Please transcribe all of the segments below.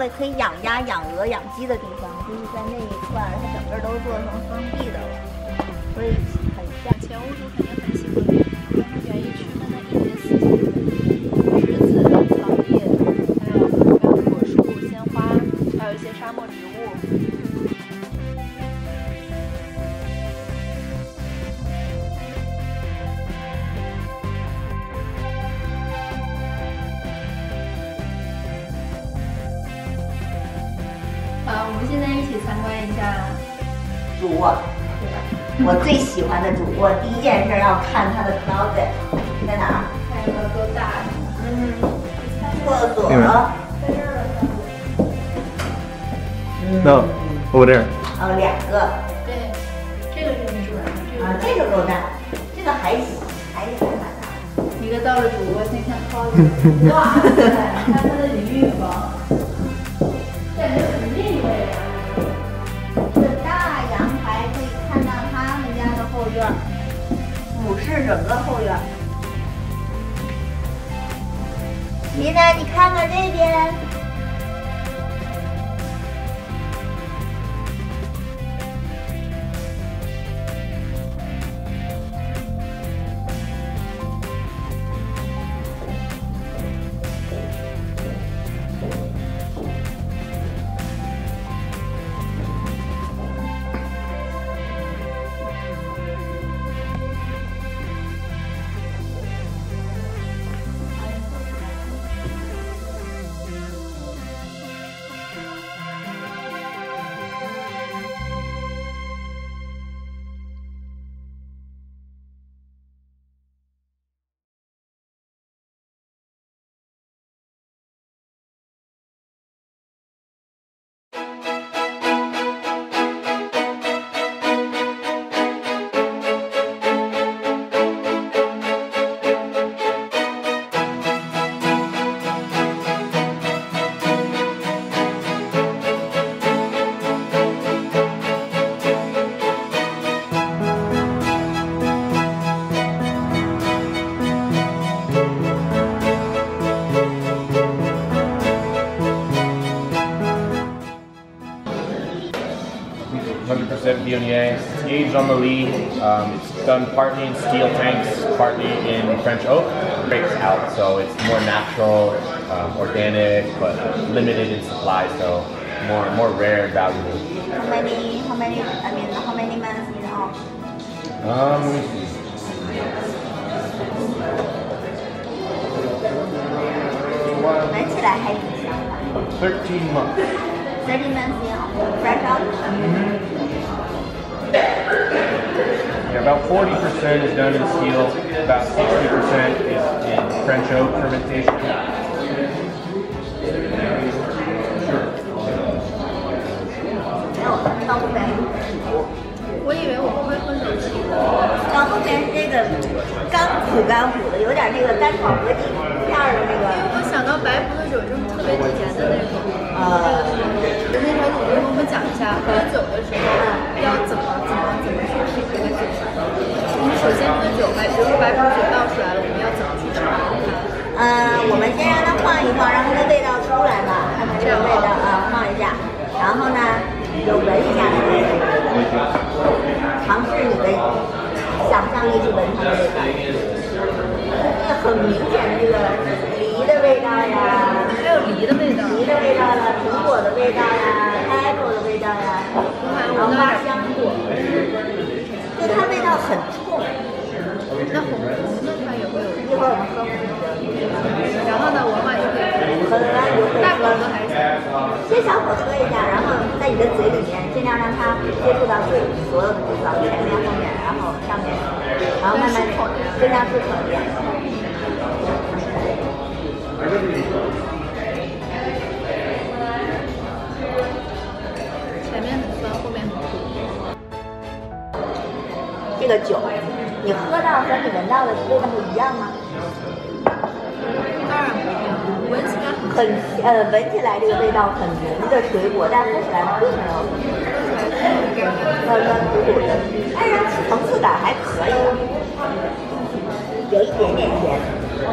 了可以养鸭、养鹅、养鸡的地方，就是在那一块，它整个都做成封闭的了，所以很像。前屋主肯定很喜欢，咱们园艺区们的一些四季，栀子、草叶，还有果树、鲜花，还有一些沙漠植物。 我们现在一起参观一下主卧。我最喜欢的主卧，第一件事要看它的 closet 在哪儿，看有没有多大。嗯，厕所。在这儿呢。No, over there. 哦，两个。对，这个是你主卧的。这个、啊，这个够大，这个还行，还是蛮大。一个到了主卧，先看 closet。哇塞，看它的淋浴房。 俯视整个后院。妮娜，你看看这边。Aged on the lees, it's done partly in steel tanks, partly in French oak. It breaks out, so it's more natural, organic, but limited in supply, so more rare and valuable. How many months in all? Let me see. Well, 13 months. 13 months in all. Fresh oak? Mm-hmm. Yeah, about 40% is done in steel, about 60% is in French oak fermentation. Sure. 我以为我会不会喝手气呢？到后面这个干苦的，有点那个甘草和底片儿的那个。因为我想到白葡萄酒就是特别甜的那种。那种，我们讲一下喝酒的时候要怎么去品这个酒。我们首先喝酒吧，比如说白葡萄酒倒出来了，我们要怎么去尝它？我们先让它晃一晃，让它的味道出来吧，看看这个味道啊，晃一下，然后呢，就闻一下它的味道。 尝试你的想象力去闻它的味道，这很明显的这个梨的味道呀，还有梨的味道，梨的味道啦，苹果的味道呀 ，apple 的味道呀，然后花香果，就它味道很冲。那红的它也会有，一会儿我们喝红的，然后呢，我往里喝，大口喝还是？先小口喝一下，然后在你的嘴里面。 尽量让它接触到水所有的地方，前面、后面，然后上面，然后慢慢尽量适口一点。前面很酸，后面很苦。这个酒，你喝到和你闻到的味道一样吗？当然不一样，闻起来闻起来这个味道很浓的水果，但喝起来不是那么。 酸酸苦苦的，但是层次感还可以，有一点点甜，什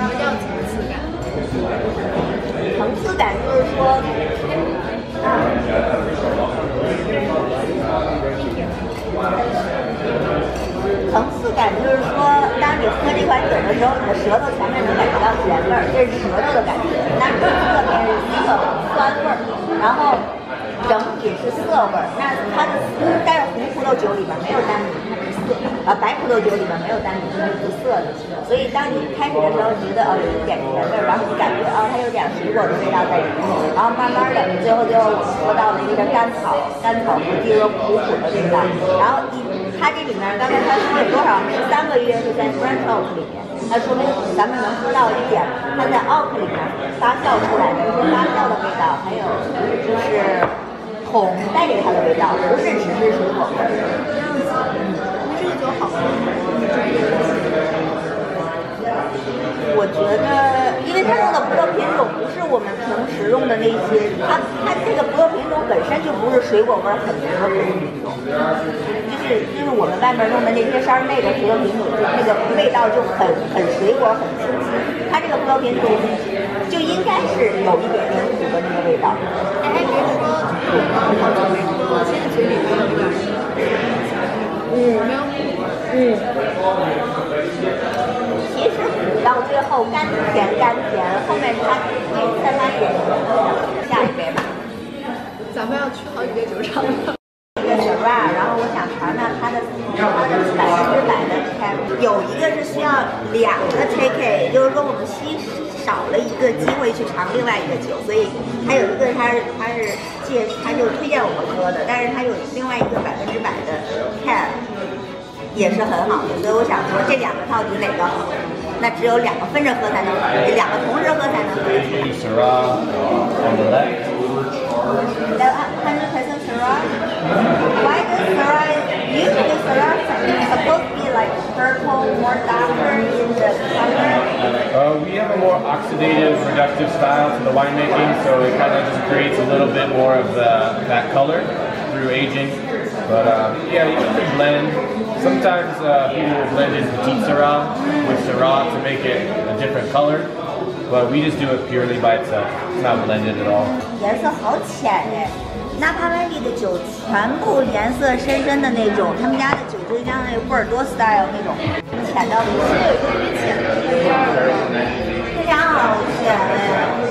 么叫层次感？层次感，就是说，层次感就是说，当你喝这款酒的时候，你的舌头前面能感觉到甜味儿，这是舌头的感觉。那这侧面是酸味儿，然后整体是涩味儿。那它的但是红葡萄酒里边没有单宁。 白葡萄酒里面没有单宁，它是无色的，所以当你开始的时候觉得哦有一点甜味儿，然后你感觉哦它有点水果的味道在里面，然后慢慢的你最后我喝到了一个甘草和这个苦苦的味道，然后它这里面刚才它说有多少13个月是在 French oak 里面，那说明咱们能喝到一点它在 oak 里面发酵出来的一些发酵的味道，还有就是桶带给它的味道，不是只是水果味。 我觉得，因为它用的葡萄品种不是我们平时用的那些，它这个葡萄品种本身就不是水果味很浓的葡萄品种，就是我们外面用的那些商内的葡萄品种，那个味道就很水果很清新，它这个葡萄品种就应该是有一点点苦的那个味道。哎，别说，我现在嘴里没有一点。其实苦到最后甘甜，后面它散发甜味。下一杯吧，咱们要去好几个酒厂了。一个酒吧，然后我想尝尝它的100%的 take， 有一个是需要2个 take， 就是说我们少了一个机会去尝另外一个酒，所以还有一个他就推荐我们喝的，但是他有另外一个100%的 take。 也是很好的，所以我想说这两个到底哪个好？那只有两个分着喝才能，两个同时喝才能喝一起。Syrah on the left. That's 100% Syrah. Why does Syrah usually Syrah supposed to be like purple, more darker in the color? We have a more oxidative, reductive style to the winemaking, so it kind of just creates a little bit more of that color through aging. But yeah, you can blend. Sometimes people will blend in Petite Syrah with Syrah to make it a different color. But we just do it purely by itself. It's not blended at all. 颜色好浅哎，纳帕湾地的酒全部颜色深深的那种，他们家的酒就像那波尔多 style 那种，浅到不行。这家好浅哎。 我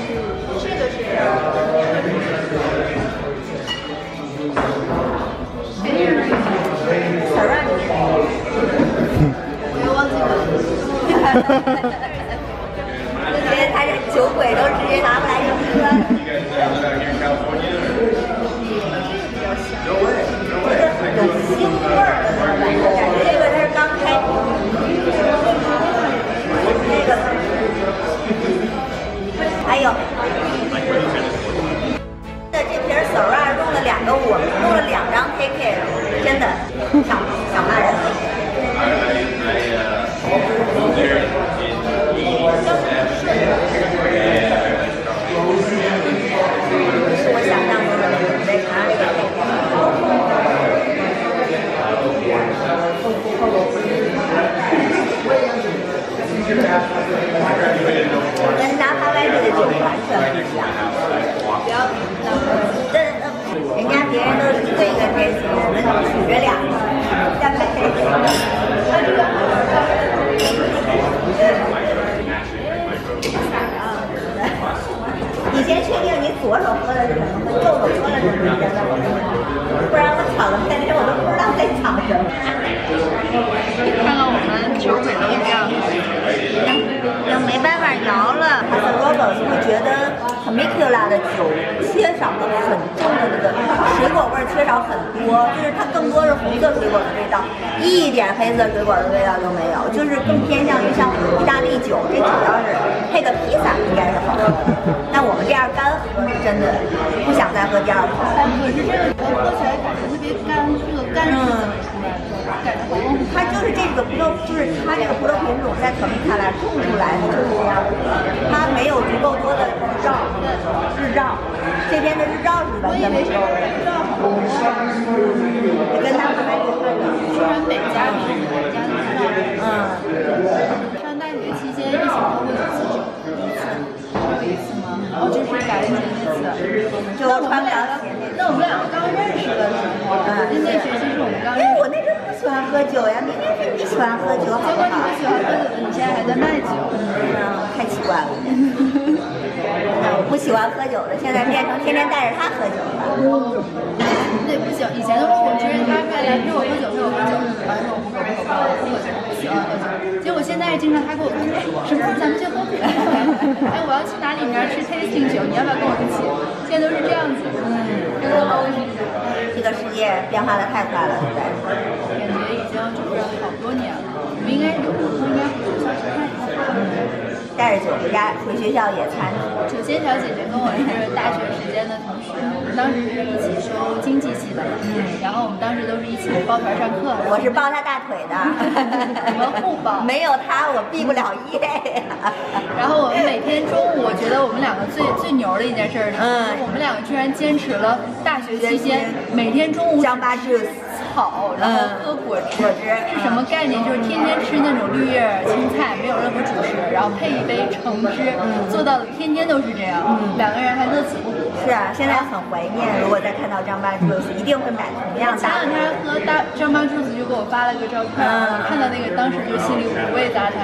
觉得他这酒鬼都直接拿过来就喝。这个有腥味儿的那种感觉，这个它是刚开瓶。那个，还有，这瓶Syrah用了2个，我们用了2张 take， 真的想骂人。 跟拿帕湾地的酒完全不一样，人家别人都是一个 taste， 我们取着2个，再配这个。你先确定你左手喝的是什么，右手喝的是什么，不然我抢了半天我都不知道在抢什么。看到我们酒鬼都这样。 也没办法摇了。他的 Robert 会觉得 Temecula 的酒缺少了很重的那个水果味，缺少很多，就是它更多是红色水果的味道，一点黑色水果的味道都没有，就是更偏向于像意大利酒。这酒要是配个披萨，应该是好喝的。但我们这样干喝是真的不想再喝第二口。可是这个喝起来感觉特别干，这个干是怎么出来的？感觉喉咙它就是这个葡萄，就是它这个葡萄品种在可米卡拉种出来的就是这样，它没有足够多的日照，这边的日照是完全没有的。你跟他们还是看的，虽然每家都知道，上大学期间疫情都会有一次，一次吗？哦，这是。真的是这是我们刚。因为我那阵不喜欢喝酒呀，明明是你喜欢喝酒，好不好？你喜欢喝酒，你现在还在卖酒，太奇怪了。我不喜欢喝酒的，现在变成天天带着他喝酒了。对，不行，以前都是我侄儿他过来陪我喝酒，陪我喝酒，完了我不喝酒，喜欢喝酒。结果现在经常他跟我说，什么时候咱们去喝酒？哎，我要去哪里面吃 tasting 酒，你要不要跟我一起？现在都是这样子。这个世界变化的太快了，对，感觉已经就是好多年了。我们应该有空应该回学校去看一看。带着酒回家，回学校野餐。酒仙小姐姐跟我是大学时间的同学，我们当时是一起收经济系的，然后我们当时都是一起抱团上课。我是抱她大腿的，我们互抱。没有她，我毕不了业。然后我们每天中午，我觉得我们两个最牛的一件事儿，我们两个居然坚持了大学期间每天中午香巴汁草，然后喝果汁。果汁是什么概念？就是天天吃那种绿叶青菜，没有任何主食，然后配一杯橙汁，做到的天天都是这样。两个人还乐此不疲。是啊，现在很怀念。如果再看到张巴汁，一定会买同样的。前两天喝张巴汁就给我发了个照片，看到那个当时就心里五味杂陈，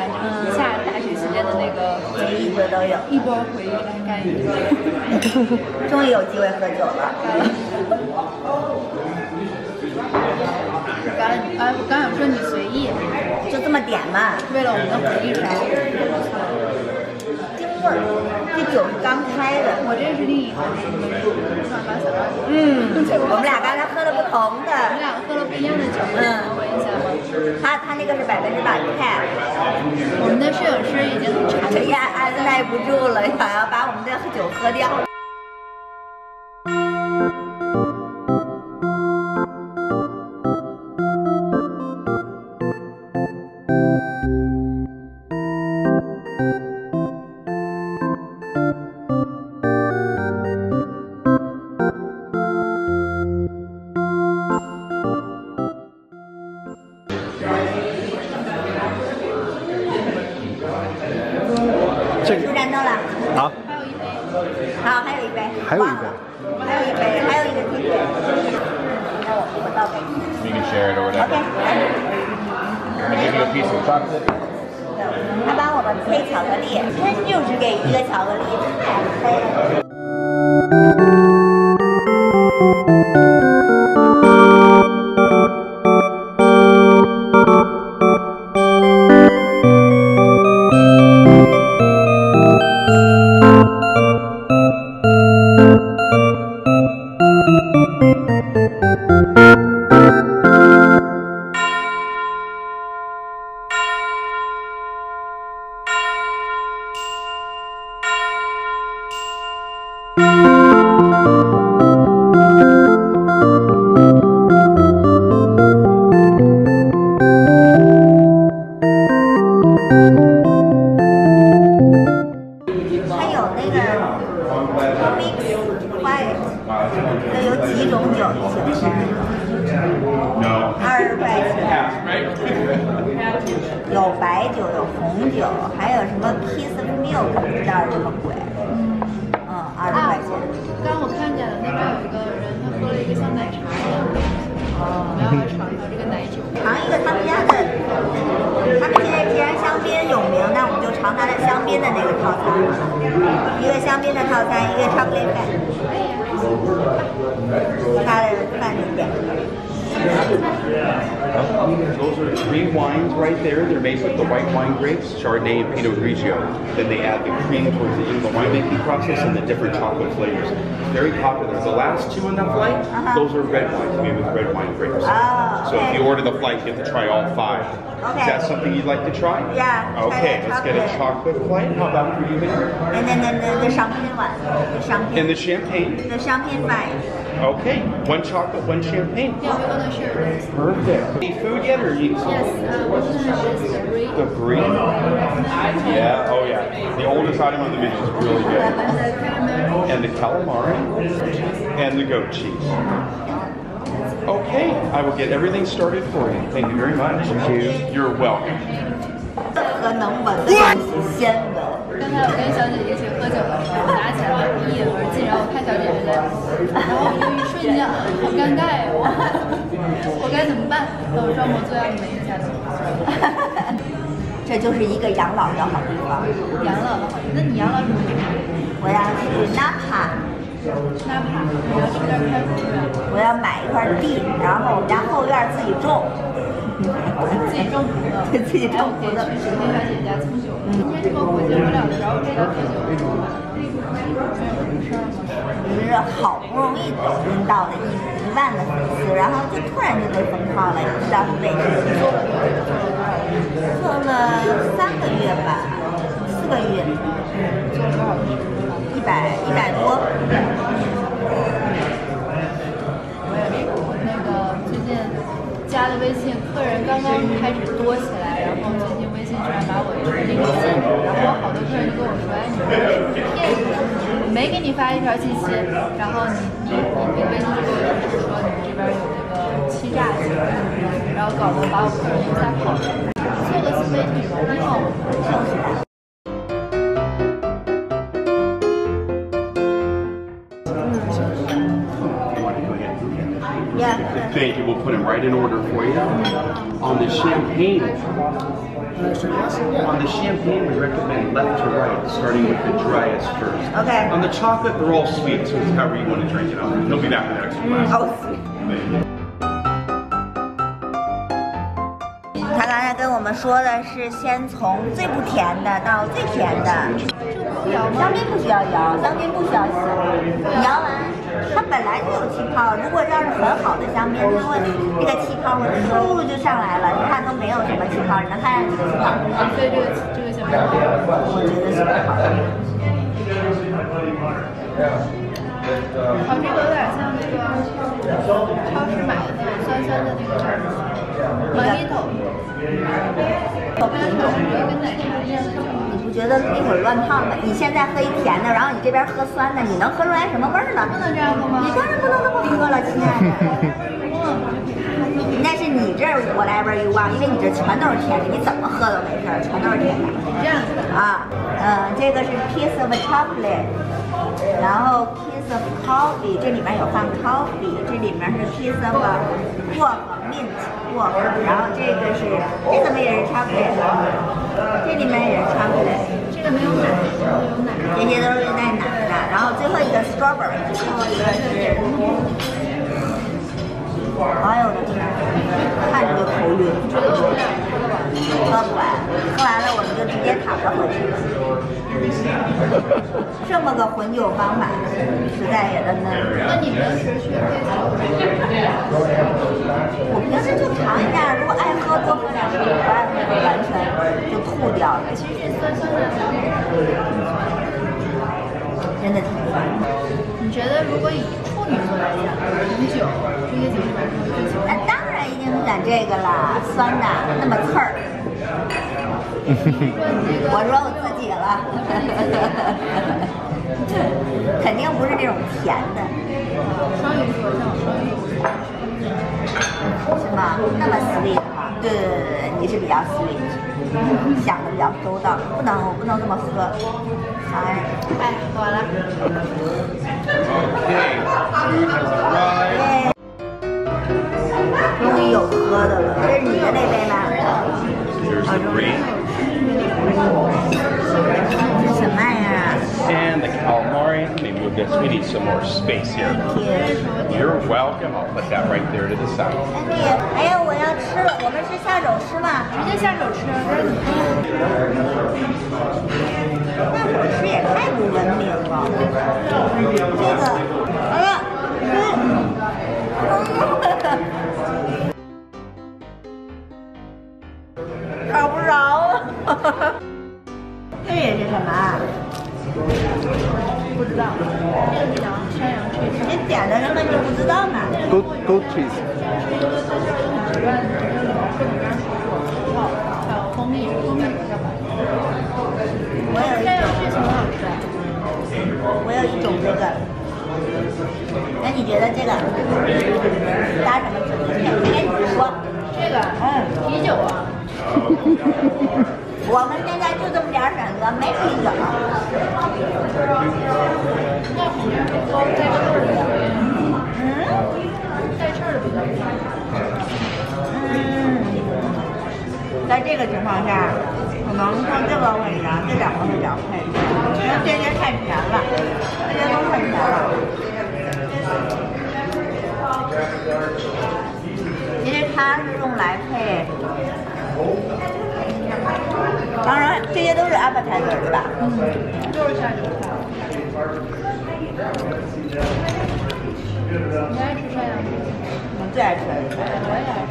一下大学期间的那个回忆就都有，一波回忆来干一波。终于有机会喝酒了。我刚想说你随意，就这么点嘛。为了我们的回忆啥？京味儿，这酒是刚开的。我这是另一个。我们俩刚才喝了不同的。我们俩喝了不一样的酒。闻一下吗？他那个是100%泰。我们的摄影师已经按耐不住了，想要把我们的酒喝掉。And the champagne? The champagne wine. Okay. One chocolate, one champagne. Yeah, we're gonna share this. Perfect. Any food yet, or you? Yes. The brie. Yeah. Oh yeah. The oldest item on the menu is really good. And the calamari. And the goat cheese. Okay. I will get everything started for you. Thank you very much. Thank you. You're welcome. 刚才我跟小姐姐一起喝酒的时候，我拿起来一饮而尽，然后我看小姐姐在，然后我就一瞬这样好尴尬呀！我该怎么办？等我装模作样的一下子。这就是一个养老的好地方。养老的好，那你养老什么地方？我要去纳帕，我要去那儿开公园。我要买一块地，然后我们家后院自己种。 自己种葡萄，自己种葡萄。去首先了解一下清酒。因为这个国际不了的时候，我知道清酒这个没有什么事儿吗？就是好不容易抖音到了1万的粉丝，然后就突然就被封号了，也不知道是为什么。做了3个月吧，4个月。做了多少个？100多。加的微信，客人刚刚开始多起来，然后最近微信居然把我一个那个限制，然后好多客人就跟我说：“哎，你是不是骗我？我没给你发一条信息，然后你微信就给我提示说你这边有那个欺诈行为，然后搞得把我客人吓跑了。做个自媒体容易吗？Thank you. We'll put it right in order for you. On the champagne, we recommend left to right, starting with the driest first. Okay. On the chocolate, they're all sweet, so it's however you want to drink it up. They'll be back in the next class. Oh, sweet. 他刚才跟我们说的是，先从最不甜的到最甜的。香槟不需要摇，香槟不需要洗，摇完它本来就有气泡。如果要是很好的香槟，它会那个气泡会嗖就上来了，你看都没有什么气泡，你能看上去的气泡。对这个香槟，我觉得是不好的。这个有点像那个超市买的酸酸的那个茶。 你不觉得一会儿乱烫吗？你现在喝一甜的，然后你这边喝酸的，你能喝出来什么味儿呢？不能这样喝吗？你当然不能这么喝了，亲爱的。但是你这 whatever you want， 因为你这全都是甜的，你怎么喝都没事儿，全都是甜的。这样子啊，这个是 piece of chocolate， 然后 piece of coffee， 这里面有放 coffee， 这里面是 piece of 薄荷 mint。 然后这个也是巧克力，这里面也是巧克力，这个没有奶，这些都是带奶的。然后最后一个 strawberry， 最后一个是，哎呦我的天，看着就头晕，喝不完，喝完了我们就直接躺着回去了。这么个混酒方法，实在也真的。那你平时学会？ 我平时就尝一下，如果爱喝多喝两杯，不爱喝完全就吐掉了。其实酸酸的，真的挺酸。你觉得如果以处女座来讲，红酒这些酒里面有酒？那当然一定是选这个啦，酸的那么刺儿。我说我自己了，肯定不是这种甜的。双鱼座像我双鱼。 是吗？那么 sweet 吗？对，你是比较 sweet， 想的比较周到，我不能这么喝。哎，喝完了。Okay, 终于有喝的了，这是你的那杯吗？好重要。这是什么玩意儿？ And the calamari. Let me move this. We need some more space here. You're welcome. I'll put that right there to the side. 哎呀，我要吃了。我们是下手吃吗？直接下手吃。那伙食也太不文明了。这个，哎呀，找不着了。这也是什么？ 不知道，这个是山羊 cheese， 你点的根本就不知道嘛。Goat cheese。还有蜂蜜比较好。山羊 cheese 很好吃。我有一种这个，那你觉得这个搭什么吃？今天你说这个，啤酒啊。我们现在就这么点选择，没啤酒。嗯。在这个情况下，可能像这个味道，这两个会比较配，因为这些太甜了，这些都太甜了。因为它是用来配，当然这些都是 appetizer 对吧？嗯，就是下酒菜。你爱吃涮羊肉？我最爱吃涮羊肉，我也爱吃。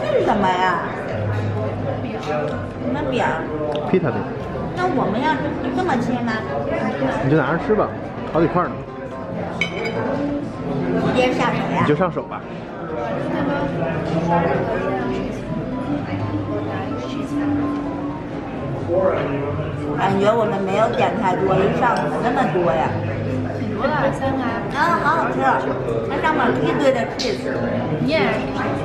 这是什么呀？什么饼？披萨饼。那我们要这么切吗？你就拿着吃吧，好几块呢。直接下手呀？你就上手吧。感觉我们没有点太多，一上手那么多呀。 多少三个啊？啊，好好吃！那上面一堆的 cheese， 你也是 cheese，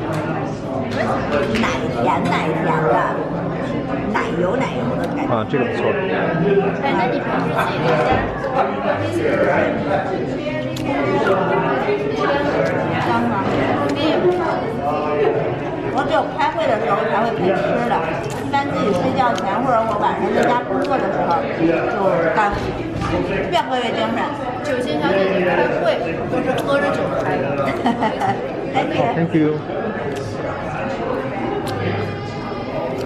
奶甜奶甜的，奶油的感觉。啊，这个不错。哎，那你平时自己在家做吗？香吗？肯定也不错。我只有开会的时候才会配吃的，一般自己睡觉前或者我晚上在家工作的时候就干，越活越精神。 酒仙小姐姐开会，我是喝着酒开的。Thank you。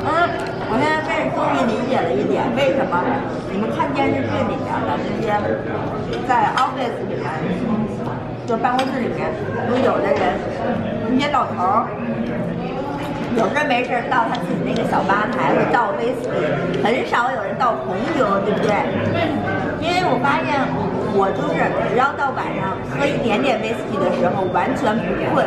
嗯，我现在开始终于理解了一点，为什么你们看电视剧里面的这些，在 office 里面，就办公室里面，有的人，那些老头儿，有事没事倒他自己那个小吧台会倒威士忌，很少有人倒红酒，对不对？因为我发现。 我就是只要到晚上喝一点点威士忌的时候，完全不困，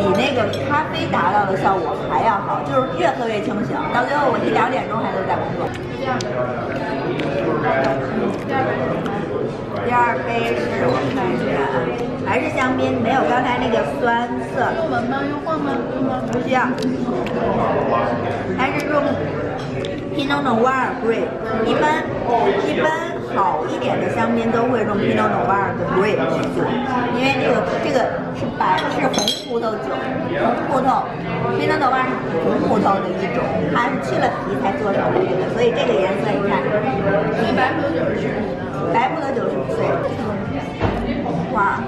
比那个咖啡达到的效果还要好，就是越喝越清醒。到最后我一两点钟还能在工作。第二杯是我看一下，还是香槟，没有刚才那个酸涩。用闻吗？用晃吗？用吗？不需要。还是用 Pinot Noir grape， 一般。 好一点的香槟都会用 Pinot Noir 的 grape 去做，因为这个是红葡萄酒，Pinot Noir 是红葡萄的一种，它是去了皮才做成的这个，所以这个颜色你看，对白葡萄酒是白葡萄酒是不对，哇，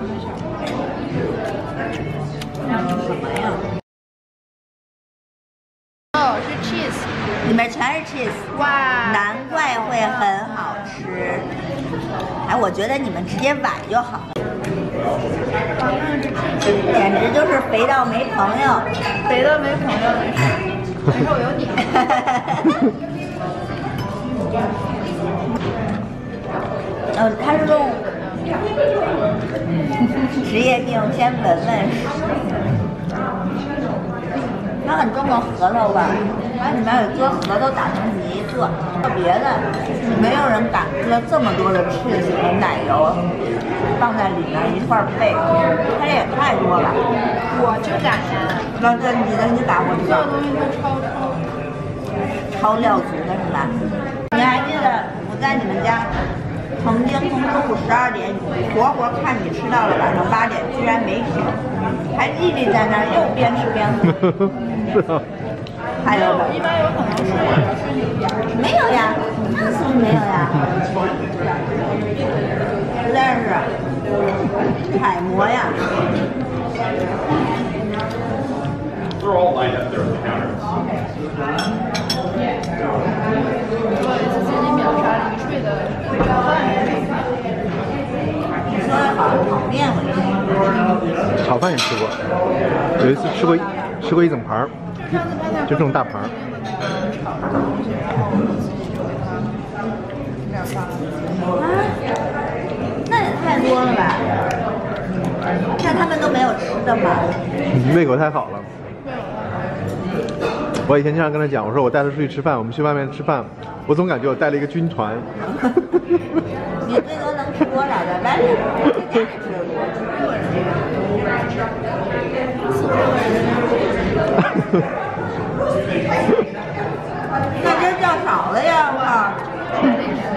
什么呀？哦，是 cheese， 里面全是 cheese， 哇，难怪会很好。 吃，哎，我觉得你们直接崴就好了，简直就是肥到没朋友，肥到没朋友的事，没事我有你。嗯，他是用职业病先闻闻，它很重的核桃味儿。 它里面有做核桃打成泥做，特别的，没有人敢搁这么多的 cheese 和奶油放在里面一块儿配，它也太多了。我就敢呀！那这你的你咋回事？这东西它超料足的是吧？你还记得我在你们家曾经从中午12点活活看你吃到了晚上8点，居然没停，还屹立在那儿又边吃边喝。是啊。 还有的，一般有可能是没有呀，那是没有呀，实在是楷模呀。我最近秒杀零碎的烩炒饭，你说的好炒面我吃。炒饭也吃过，有一次吃过一整盘。 就这种大盘儿，啊，那也太多了吧？那他们都没有吃的吗？你胃口太好了。我以前经常跟他讲，我说我带他出去吃饭，我们去外面吃饭，我总感觉我带了一个军团。你最多能吃多少的？外面吃多少？那这叫少了呀！我靠，这肯定是啊，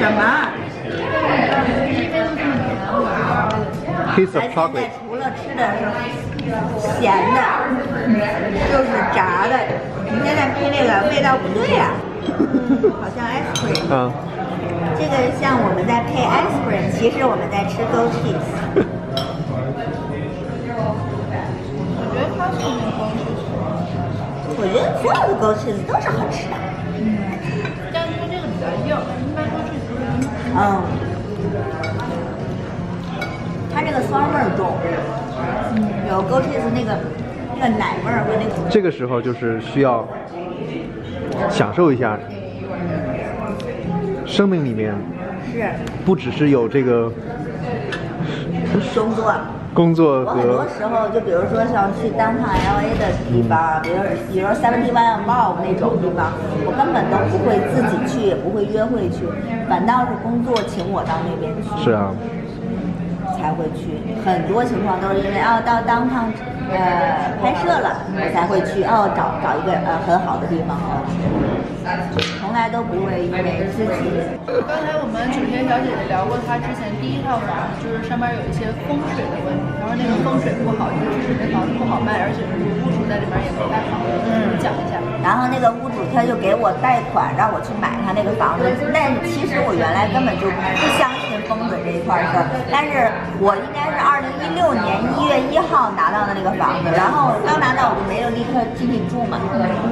什么？ Piece of chocolate。除了吃的是咸的，就是炸的。你现在吃这个味道不对呀、好像 ice cream。这个像我们在配 ice cream， 其实我们在吃 goat cheese。我觉得它是那个 goat cheese。我觉得所有的 goat cheese 都是好吃的。但是这个比较硬，一般 goat cheese 不是很硬。它这个酸味重，有 goat cheese 那个奶味和那个。这个时候就是需要享受一下。 生命里面是不只是有这个工作和我很多时候，就比如说像去downtown LA 的地方，比如 71 Mall 那种地方，我根本都不会自己去，也不会约会去，反倒是工作请我到那边去。是啊，才会去。很多情况都是因为到downtown拍摄了，我才会去找一个很好的地方从来都不会因为自己。刚才我们主持人小姐姐聊过，她之前第一套房就是上面有一些风水的问题，然后那个风水不好，就致使这房子不好卖，而且是屋主在里面也不太好。讲一下。然后那个屋主他就给我贷款，让我去买他那个房子。但其实我原来根本就不相信风水这一块事儿，但是我应该是2016年1月1号拿到的那个房子，然后刚拿到我就没有立刻进去住嘛，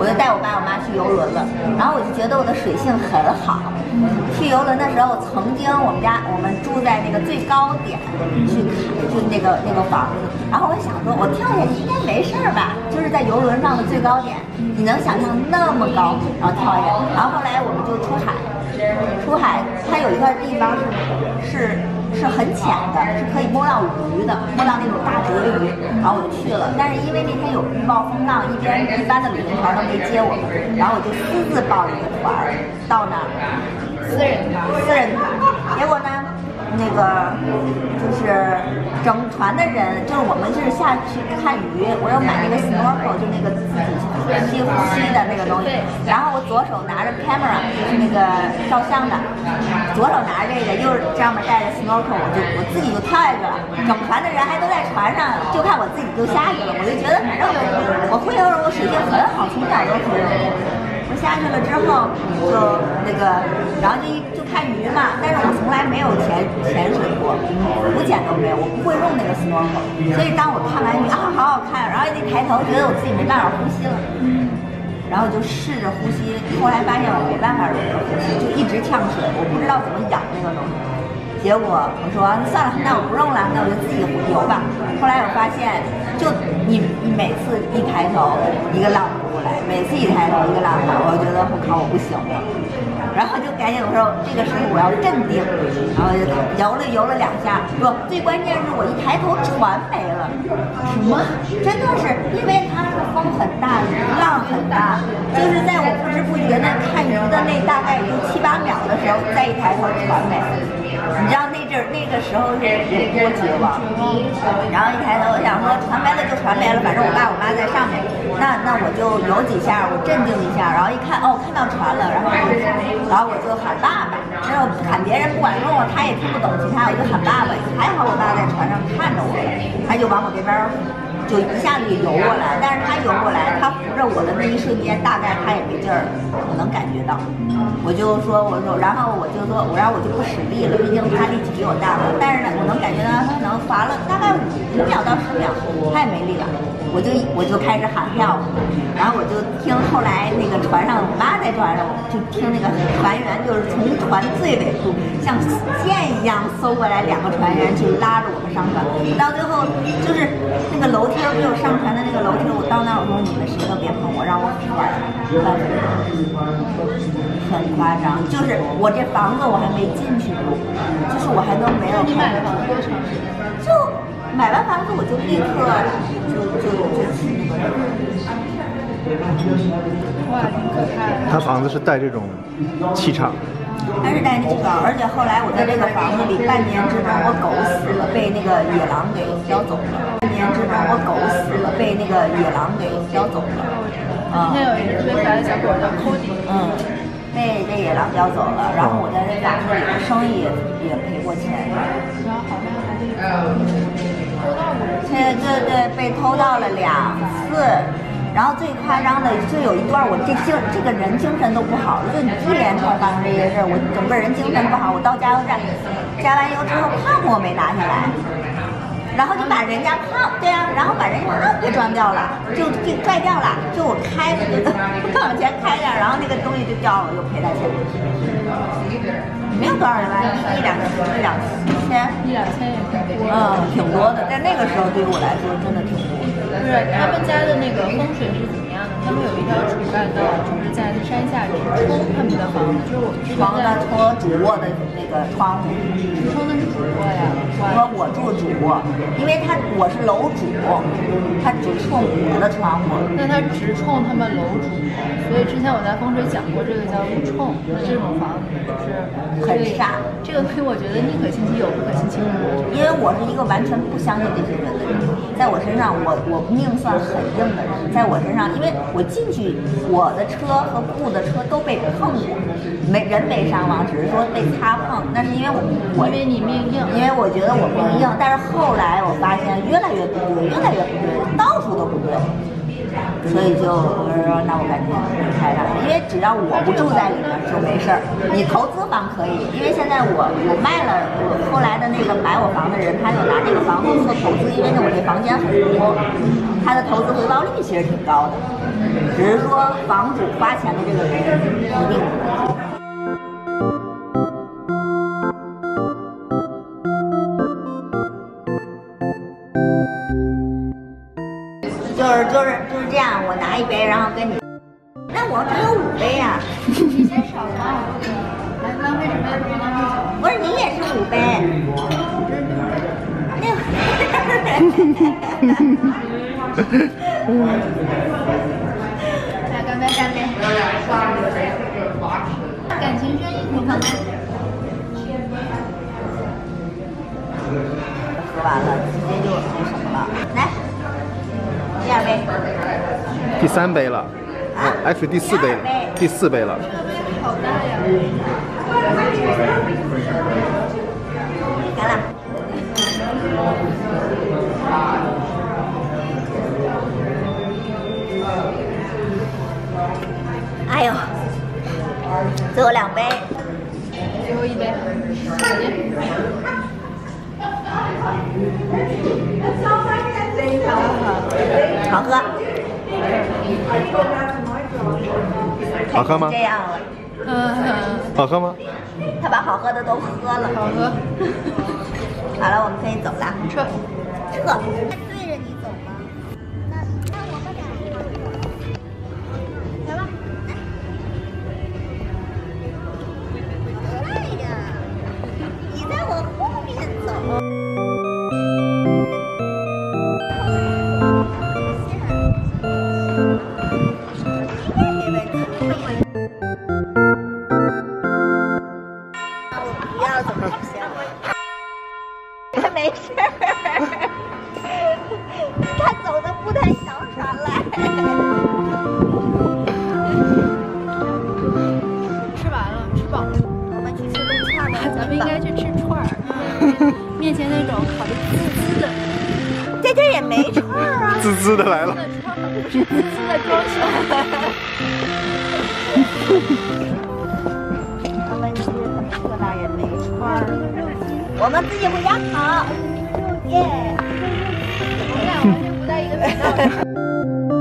我就带我爸我妈去游轮了。 然后我就觉得我的水性很好。去游轮的时候，曾经我们住在那个最高点，去那个房子。然后我想说，我跳下去应该没事儿吧？就是在游轮上的最高点，你能想象那么高，然后跳下去。然后后来我们就出海，它有一块地方是很浅的，是可以摸到鱼的，摸到那种大鲽鱼。然后我就去了，但是因为那天有预报风浪，一般的旅行团都没接我们，然后我就私自报了一个团到那儿，私人团。结果呢，那个就是整船的人，就是我们是下去看鱼，我要买那个 snorkel， 就那个自己呼吸的那个东西。然后我左手拿着 camera， 就是那个照相的。 左手拿着这个，右这样带着 snorkel， 我自己就跳下去了。整船的人还都在船上，就看我自己就下去了。我就觉得反正我会游泳，我水性很好，从小都会游泳。我下去了之后就那个，然后就看鱼嘛。但是我从来没有潜水过，浮潜都没有，我不会用那个 snorkel。所以当我看完鱼啊，好好看，然后一抬头觉得我自己没办法呼吸了。 然后就试着呼吸，后来发现我没办法呼吸，就一直呛水，我不知道怎么养那个东西。结果我说那算了，那我不用了，那我就自己游吧。后来我发现，就你每次一抬头一个浪扑过来，每次一抬头一个浪扑过来，我觉得我靠，我不行了。然后就赶紧我说这个时候我要镇定，然后就游了2下，不，最关键是我一抬头船没了。 什么？真的是因为它是风很大，浪很大，就是在我不知不觉那看鱼的那大概有7、8秒的时候，再一抬头船没了。你知道那个时候是多绝望，然后一抬头我想说船没了就船没了，反正我爸我妈在上面，那我就游几下，我镇定一下，然后一看哦看到船了，然后我就喊爸爸，然后喊别人不管用，他也听不懂，其他我就喊爸爸，还好我爸在船上看着我，他就往我这边。 就一下子游过来，但是他游过来，他扶着我的那一瞬间，大概他也没劲儿，我能感觉到。我说，然后我就说，我就不使力了，毕竟他力气比我大嘛。但是呢，我能感觉到他能划了大概5秒到10秒，他也没力了。我就开始喊help，然后我就听后来那个船上，我妈在船上，就听那个船员就是从船最尾处像箭一样搜过来2个船员去拉着我们上船，到最后就是那个楼梯。 没有上船的那个楼梯，我到那儿我说你们谁都别碰我，让我玩儿。很夸张，就是我这房子我还没进去过，就是我还都没有。你买了房子多长时间？就买完房子我就立刻就去那个。哇，挺可爱的。他房子是带这种气场。 但是带那个，而且后来我在这个房子里半年之内，我狗死了，被那个野狼给叼走了。半年之内，我狗死了，被那个野狼给叼走了。今天有一只追出来的小狗叫 Cody，那也让叼走了，然后我在那杂货里的生意也赔过钱。对，被偷到了2次，然后最夸张的就有一段我这个人精神都不好，就一连串发生这些事儿，我整个人精神不好。我到加油站加完油之后，胖我没拿下来。然后就把人家胖，对呀、啊，然后把人家胖给撞掉了，就拽掉了，就我开着就往前开着，然后那个东西就掉了，又赔他钱。没有多少人吧，一两千也挺多，挺多的。但那个时候对于我来说真的挺多的。就是他们家的那个风水是怎么样的？他们有一条主干道，就是在山下直冲他们的房子，就是我们房子和主卧的那个窗户，冲的是主卧呀。我住主卧。因为我是楼主，他直冲我的窗户。那他直冲他们楼主，所以之前我在风水讲过，这个叫屋冲，这种房子是很煞。这个推我觉得宁可信其有，不可信其无。因为我是一个完全不相信这些人的人，在我身上我命算很硬的人，在我身上，因为我进去我的车和库的车都被碰过，没伤亡，只是说被擦碰。那是因为因为你命硬，因为我觉得我命硬，但是后来。我发现越来越不对，越来越不对，到处都不对，所以就我说那我赶紧开上去，因为只要我不住在里面就没事儿。你投资房可以，因为现在我卖了，我后来的那个买我房的人，他就拿这个房子做投资，因为我这房间很多，他的投资回报率其实挺高的，只是说房主花钱的这个人一定不对。就是这样，我拿一杯，然后跟你。那我只有5杯呀、啊。你嫌少吗？来浪费什么也不能浪费酒。不是你也是5杯。来干杯！感情生意挺好。喝完了，直接就那什么了，来。第3杯了，哎，是第4杯了，第4杯了。这个杯好大呀！干了。哎呦，最后2杯，最后1杯。好喝，好喝吗？这样了，好喝吗？他把好喝的都喝了，好喝。好了，我们可以走了，撤。他对着你走吗？那我们俩，来吧，快点，你在我后面走。来了，滋滋的装修。他们吃这那也没串儿，我们自己回家烤。耶，我们俩完全不在一个频道。